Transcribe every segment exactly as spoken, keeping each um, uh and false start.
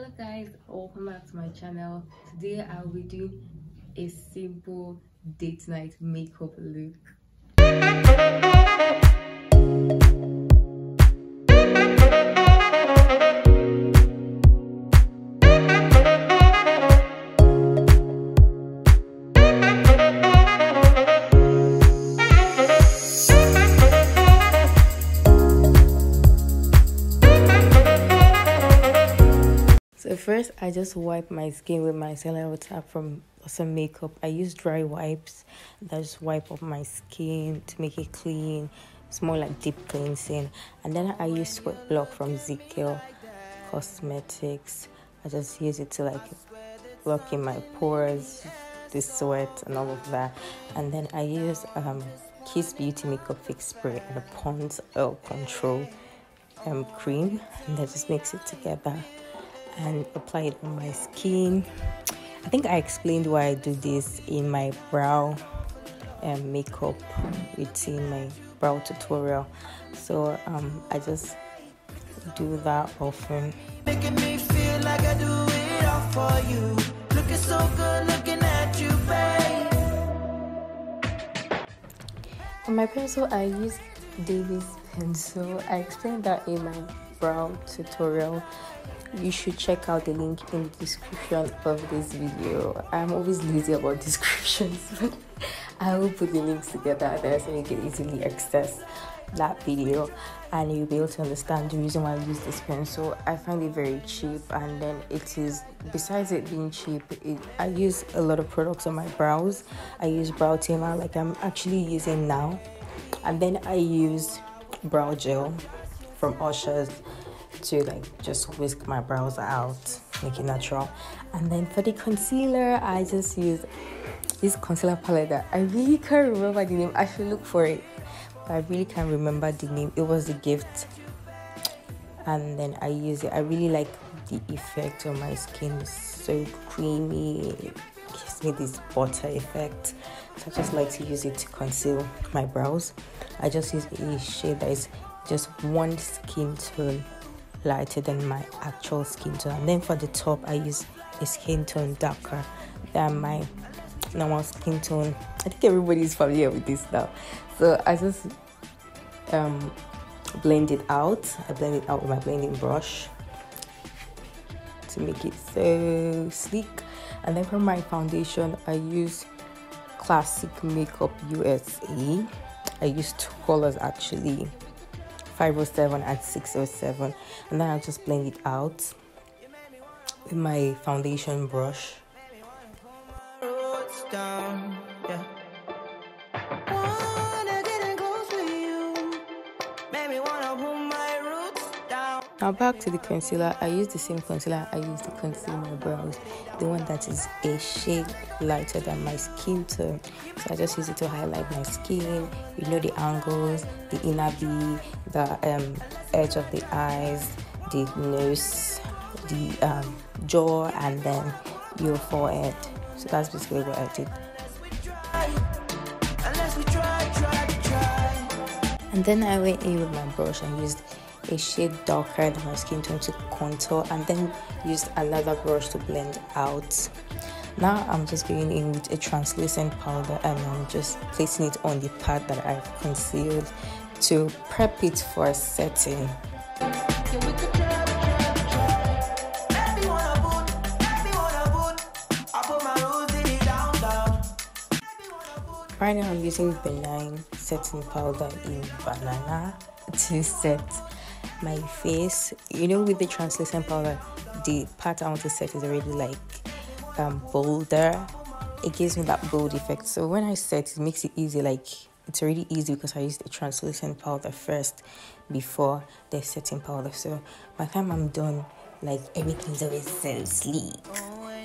Hello guys, welcome back to my channel. Today I will be doing a simple date night makeup look. First, I just wipe my skin with my micellar water from some makeup. I use dry wipes that just wipe off my skin to make it clean. It's more like deep cleansing. And then I use sweat block from Z K Cosmetics. I just use it to like block in my pores, the sweat and all of that. And then I use um, Kiss Beauty Makeup Fix Spray and a Pond's Oil Control um, cream. And that just mix it together and apply it on my skin. I think I explained why I do this in my brow and um, makeup within my brow tutorial. So um, I just do that often. Making me feel like I do it all for you. Looking so good looking at you, babe. On my pencil, I use Davis pencil. I explained that in my brow tutorial. You should check out the link in the description of this video. I'm always lazy about descriptions, but I will put the links together there so you can easily access that video and you'll be able to understand the reason why I use this pencil. I find it very cheap, and then it is, besides it being cheap, it, I use a lot of products on my brows. I use brow tamer like I'm actually using now, and then I use brow gel from Usher's to like just whisk my brows out, make it natural. And then for the concealer, I just use this concealer palette that I really can't remember the name. I should look for it, but I really can't remember the name. It was a gift, and then I use it. I really like the effect on my skin. It's so creamy. It gives me this butter effect, so I just like to use it to conceal my brows. I just use a shade that is just one skin tone lighter than my actual skin tone, and then for the top I use a skin tone darker than my normal skin tone. I think everybody is familiar with this now. So I just um blend it out. I blend it out with my blending brush to make it so sleek. And then for my foundation, I use Classic Makeup U S A. I use two colors actually, five oh seven and six oh seven, and then I'll just blend it out with my foundation brush. Now back to the concealer. I use the same concealer I use to conceal my brows, the one that is a shade lighter than my skin tone. So I just use it to highlight my skin, you know, the angles, the inner V, the um, edge of the eyes, the nose, the um, jaw, and then your forehead. So that's basically what I did. And then I went in with my brush and used a shade darker than my skin tone to contour, and then used another brush to blend out. Now I'm just going in with a translucent powder, and I'm just placing it on the part that I've concealed to prep it for setting. Right now I'm using Ben Nye setting powder in banana to set my face. You know, with the translucent powder, the part I want to set is already like um bolder. It gives me that bold effect, so when I set it makes it easy. Like, it's already easy because I used the translucent powder first before the setting powder. So by the time I'm done, like, everything's always so sleek.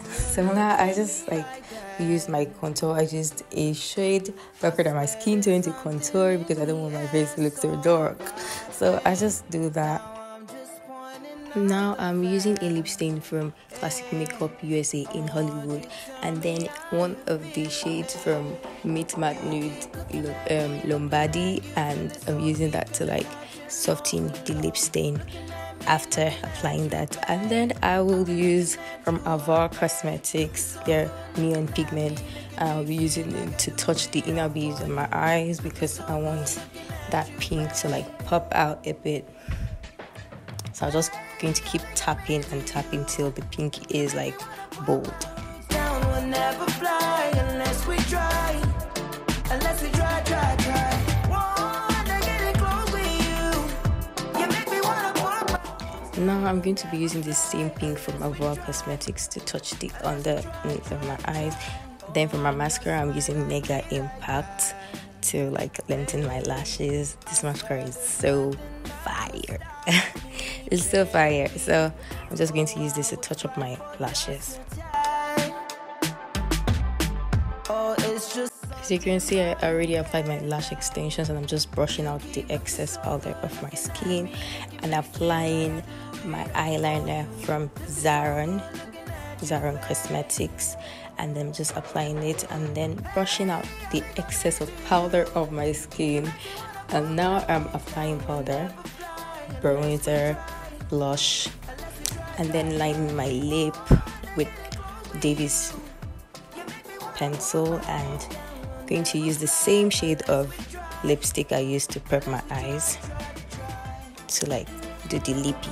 So now I just like use my contour. I used a shade darker than my skin tone to contour because I don't want my face to look so dark. So I just do that. Now I'm using a lip stain from Classic Makeup U S A in Hollywood, and then one of the shades from Mid Matte Nude um, Lombardi, and I'm using that to like soften the lip stain. after applying that. And then I will use from Avar Cosmetics their neon pigment. I'll be using it to touch the inner beads of my eyes because I want that pink to like pop out a bit. So I'm just going to keep tapping and tapping till the pink is like bold. Now I'm going to be using the same pink from Avar Cosmetics to touch the underneath of my eyes. Then for my mascara, I'm using Mega Impact to like lengthen my lashes. This mascara is so fire. It's so fire. So I'm just going to use this to touch up my lashes. As you can see, I already applied my lash extensions and I'm just brushing out the excess powder of my skin and applying my eyeliner from Zaron Zaron Cosmetics, and then just applying it and then brushing out the excess of powder of my skin. And now I'm applying powder, bronzer, blush, and then lining my lip with Davis pencil, and going to use the same shade of lipstick I used to prep my eyes to like do the lippy.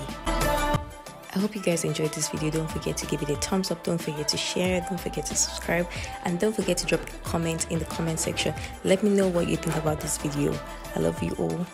I hope you guys enjoyed this video. Don't forget to give it a thumbs up, don't forget to share, don't forget to subscribe, and don't forget to drop a comment in the comment section. Let me know what you think about this video. I love you all.